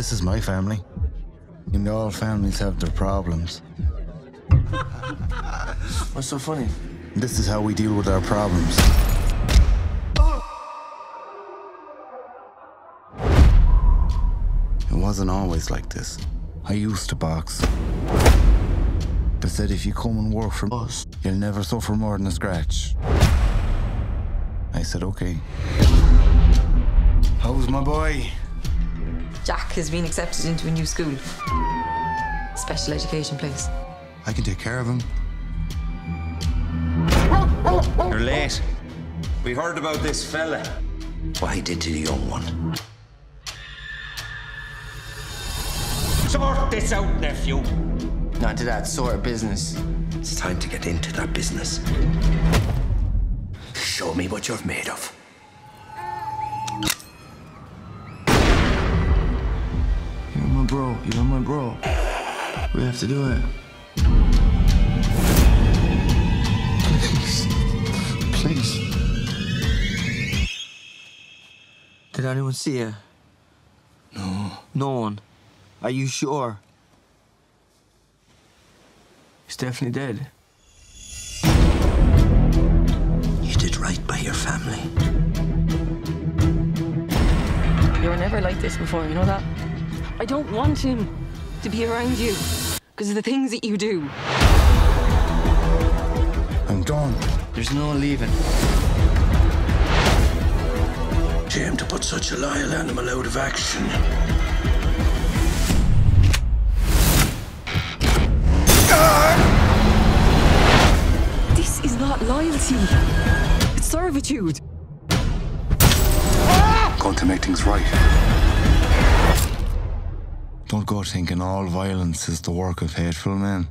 This is my family. You know all families have their problems. What's so funny? This is how we deal with our problems. It wasn't always like this. I used to box. They said if you come and work for us, you'll never suffer more than a scratch. I said, okay. How's my boy? Jack has been accepted into a new school. Special education place. I can take care of him. You're late. We heard about this fella. What he did to the young one. Sort this out, nephew. Not to that sort of business. It's time to get into that business. Show me what you're made of. You're my bro. You're my bro. We have to do it. Please. Did anyone see you? No. No one? Are you sure? He's definitely dead. You did right by your family. You were never like this before, you know that? I don't want him to be around you because of the things that you do. I'm gone. There's no leaving. Shame to put such a loyal animal out of action. This is not loyalty. It's servitude. Going to make things right. Don't go thinking all violence is the work of hateful men.